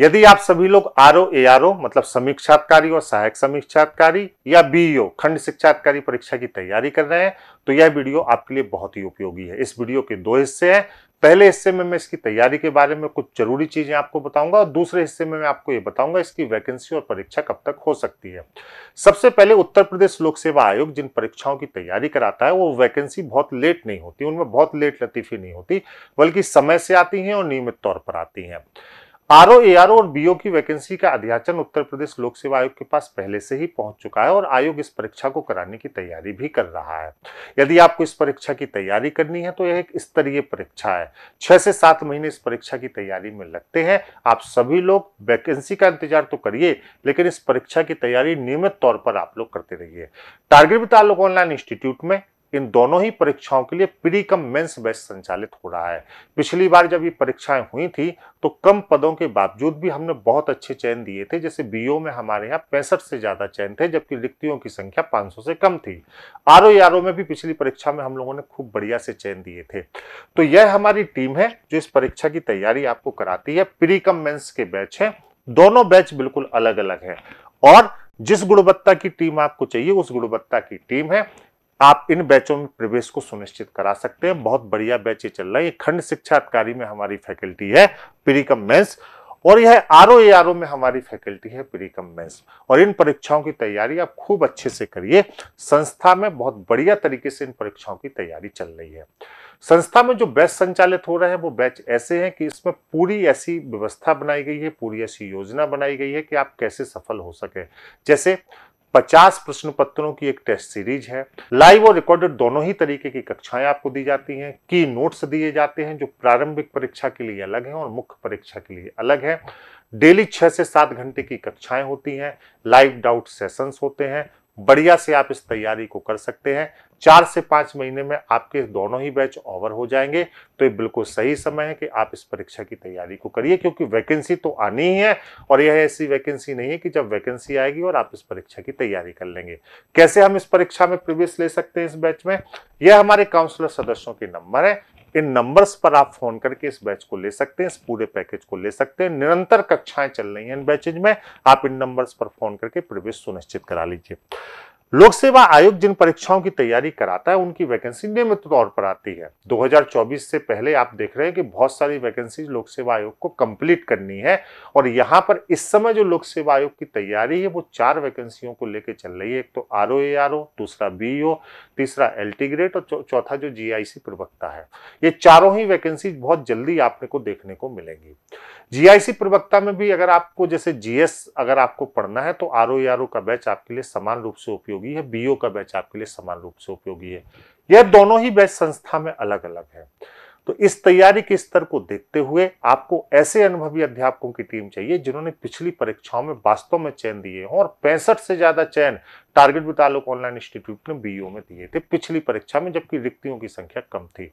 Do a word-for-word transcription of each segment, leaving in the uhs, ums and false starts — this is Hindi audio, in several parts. यदि आप सभी लोग R O A R O मतलब समीक्षाधिकारी और सहायक समीक्षाधिकारी या बी ई ओ खंड शिक्षाधिकारी परीक्षा की तैयारी कर रहे हैं तो यह वीडियो आपके लिए बहुत ही उपयोगी है। इस वीडियो के दो हिस्से हैं। पहले हिस्से में मैं इसकी तैयारी के बारे में कुछ जरूरी चीजें आपको बताऊंगा और दूसरे हिस्से में मैं आपको ये बताऊंगा इसकी वैकेंसी और परीक्षा कब तक हो सकती है। सबसे पहले उत्तर प्रदेश लोक सेवा आयोग जिन परीक्षाओं की तैयारी कराता है वो वैकेंसी बहुत लेट नहीं होती, उनमें बहुत लेट लतीफी नहीं होती, बल्कि समय से आती हैं और नियमित तौर पर आती हैं। R O, A R O और बी ओ की वैकेंसी का अध्याचन उत्तर प्रदेश लोक सेवा आयोग के पास पहले से ही पहुंच चुका है और आयोग इस परीक्षा को कराने की तैयारी भी कर रहा है। यदि आपको इस परीक्षा की तैयारी करनी है तो यह एक स्तरीय परीक्षा है। छह से सात महीने इस परीक्षा की तैयारी में लगते हैं। आप सभी लोग वैकेंसी का इंतजार तो करिए, लेकिन इस परीक्षा की तैयारी नियमित तौर पर आप लोग करते रहिए। Target with Alok online institute में इन दोनों ही परीक्षाओं के लिए प्री कम मेंस बैच संचालित हो रहा है। पिछली बार जब ये परीक्षाएं हुई थी तो कम पदों के बावजूद भी हमने बहुत अच्छे चयन दिए थे। जैसे बी ओ में हमारे यहाँ पैंसठ से ज्यादा चयन थे, जबकि रिक्तियों की संख्या पाँच सौ से कम थी। R O A R O में भी पिछली परीक्षा में हम लोगों ने खूब बढ़िया से चयन दिए थे। तो यह हमारी टीम है जो इस परीक्षा की तैयारी आपको कराती है। प्री कम मेंस के बैच है, दोनों बैच बिल्कुल अलग अलग है और जिस गुणवत्ता की टीम आपको चाहिए उस गुणवत्ता की टीम है। आप इन बैचों में प्रवेश को सुनिश्चित करा सकते हैं। बहुत बढ़िया बैच ये चल रहा है। ये खंड शिक्षा अधिकारी में हमारी फैकल्टी है प्री कम मेंस और यह R O A R O में हमारी फैकल्टी है प्री कम मेंस। और इन परीक्षाओं की तैयारी आप खूब अच्छे से करिए। संस्था में बहुत बढ़िया तरीके से इन परीक्षाओं की तैयारी चल रही है। संस्था में जो बैच संचालित हो रहे हैं वो बैच ऐसे हैं कि इसमें पूरी ऐसी व्यवस्था बनाई गई है, पूरी ऐसी योजना बनाई गई है कि आप कैसे सफल हो सके। जैसे पचास प्रश्न पत्रों की एक टेस्ट सीरीज है, लाइव और रिकॉर्डेड दोनों ही तरीके की कक्षाएं आपको दी जाती हैं। की नोट्स दिए जाते हैं जो प्रारंभिक परीक्षा के लिए अलग हैं और मुख्य परीक्षा के लिए अलग है। डेली छह से सात घंटे की कक्षाएं होती हैं, लाइव डाउट सेशंस होते हैं। बढ़िया से आप इस तैयारी को कर सकते हैं। चार से पाँच महीने में आपके दोनों ही बैच ओवर हो जाएंगे, तो ये बिल्कुल सही समय है कि आप इस परीक्षा की तैयारी को करिए, क्योंकि वैकेंसी तो आनी ही है और यह ऐसी वैकेंसी नहीं है कि जब वैकेंसी आएगी और आप इस परीक्षा की तैयारी कर लेंगे। कैसे हम इस परीक्षा में प्रवेश ले सकते हैं इस बैच में, यह हमारे काउंसलर सदस्यों के नंबर है। इन नंबर्स पर आप फोन करके इस बैच को ले सकते हैं, इस पूरे पैकेज को ले सकते हैं। निरंतर कक्षाएं चल रही हैं इन बैचेज में। आप इन नंबर्स पर फोन करके प्रवेश सुनिश्चित करा लीजिए। लोक सेवा आयोग जिन परीक्षाओं की तैयारी कराता है उनकी वैकेंसी नियमित तौर पर आती है। दो हज़ार चौबीस से पहले आप देख रहे हैं कि बहुत सारी वैकेंसी लोक सेवा आयोग को कंप्लीट करनी है और यहाँ पर इस समय जो लोक सेवा आयोग की तैयारी है वो चार वैकेंसियों को लेकर चल रही है। एक तो R O A R O, दूसरा बी ई ओ, तीसरा एल टी ग्रेड और चौथा जो जी आई सी प्रवक्ता है। ये चारों ही वैकेंसी बहुत जल्दी आपने को देखने को मिलेंगी। जी आई सी प्रवक्ता में भी अगर आपको जैसे जी एस अगर आपको पढ़ना है तो R O A R O का बैच आपके लिए समान रूप से उपयोग है, बी ओ का बैच आपके लिए समान रूप से उपयोगी है। यह दोनों ही बैच संस्था में अलग अलग है। तो इस तैयारी के स्तर को देखते हुए आपको ऐसे अनुभवी अध्यापकों की टीम चाहिए जिन्होंने पिछली परीक्षाओं में वास्तव में चयन दिए हों और पैंसठ से ज्यादा चयन target with Alok online institute ने बी ई ओ में दिए थे पिछली परीक्षा में, जबकि रिक्तियों की संख्या कम थी।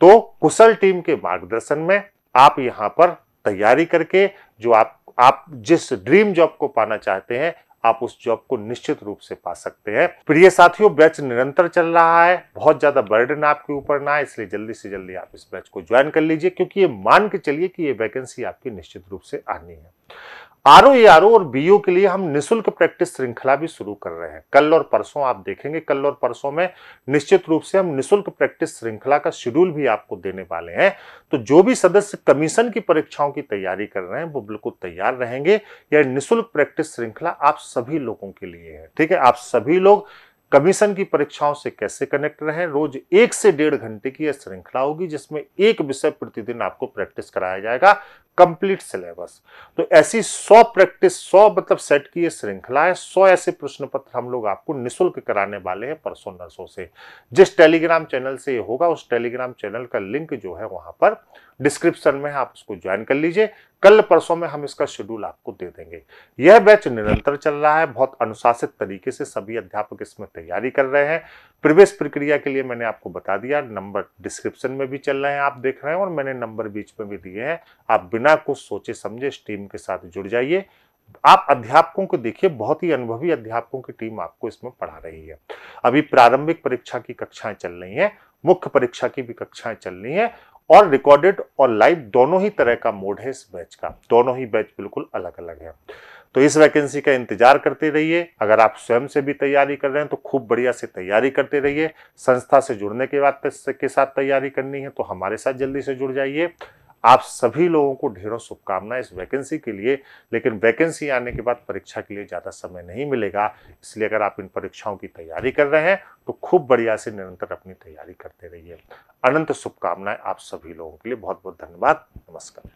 तो कुशल टीम के मार्गदर्शन में आप यहाँ पर तैयारी करके जो आप, आप जिस ड्रीम जॉब को पाना चाहते हैं आप उस जॉब को निश्चित रूप से पा सकते हैं। प्रिय साथियों, बैच निरंतर चल रहा है, बहुत ज्यादा बर्डन आपके ऊपर ना है, इसलिए जल्दी से जल्दी आप इस बैच को ज्वाइन कर लीजिए, क्योंकि ये मान के चलिए कि ये वैकेंसी आपकी निश्चित रूप से आनी है। R O A R O और बी ओ के लिए हम निशुल्क प्रैक्टिस श्रृंखला भी शुरू कर रहे हैं। कल और परसों आप देखेंगे, कल और परसों में निश्चित रूप से हम निशुल्क प्रैक्टिस श्रृंखला का शेड्यूल भी आपको देने वाले हैं। तो जो भी सदस्य कमीशन की परीक्षाओं की तैयारी कर रहे हैं वो बिल्कुल तैयार रहेंगे। यह निशुल्क प्रैक्टिस श्रृंखला आप सभी लोगों के लिए है, ठीक है। आप सभी लोग कमीशन की परीक्षाओं से कैसे कनेक्ट रहें, रोज एक से डेढ़ घंटे की यह श्रृंखला होगी जिसमें एक विषय प्रतिदिन आपको प्रैक्टिस कराया जाएगा, कंप्लीट सिलेबस। तो ऐसी सौ प्रैक्टिस सौ मतलब सेट की यह श्रृंखला है। सौ ऐसे प्रश्न पत्र हम लोग आपको निःशुल्क कराने वाले हैं परसों नर्सों से। जिस टेलीग्राम चैनल से ये होगा उस टेलीग्राम चैनल का लिंक जो है वहां पर डिस्क्रिप्शन में आप उसको ज्वाइन कर लीजिए। कल परसों में हम इसका शेड्यूल आपको दे देंगे। यह बैच निरंतर चल रहा है, बहुत अनुशासित तरीके से सभी अध्यापक इसमें तैयारी कर रहे हैं। प्रवेश प्रक्रिया के लिए मैंने आपको बता दिया, नंबर डिस्क्रिप्शन में भी चल रहे हैं, आप देख रहे हैं, और मैंने नंबर बीच में भी दिए हैं। आप बिना कुछ सोचे समझे इस टीम के साथ जुड़ जाइए। आप अध्यापकों को देखिए, बहुत ही अनुभवी अध्यापकों की टीम आपको इसमें पढ़ा रही है। अभी प्रारंभिक परीक्षा की कक्षाएं चल रही हैं, मुख्य परीक्षा की भी कक्षाएं चल रही हैं और रिकॉर्डेड और लाइव दोनों ही तरह का मोड है इस बैच का, दोनों ही बैच बिल्कुल अलग अलग है। तो इस वैकेंसी का इंतजार करते रहिए। अगर आप स्वयं से भी तैयारी कर रहे हैं तो खूब बढ़िया से तैयारी करते रहिए। संस्था से जुड़ने के बाद के साथ तैयारी करनी है तो हमारे साथ जल्दी से जुड़ जाइए। आप सभी लोगों को ढेरों शुभकामनाएं इस वैकेंसी के लिए। लेकिन वैकेंसी आने के बाद परीक्षा के लिए ज़्यादा समय नहीं मिलेगा, इसलिए अगर आप इन परीक्षाओं की तैयारी कर रहे हैं तो खूब बढ़िया से निरंतर अपनी तैयारी करते रहिए। अनंत शुभकामनाएं आप सभी लोगों के लिए। बहुत बहुत धन्यवाद। नमस्कार।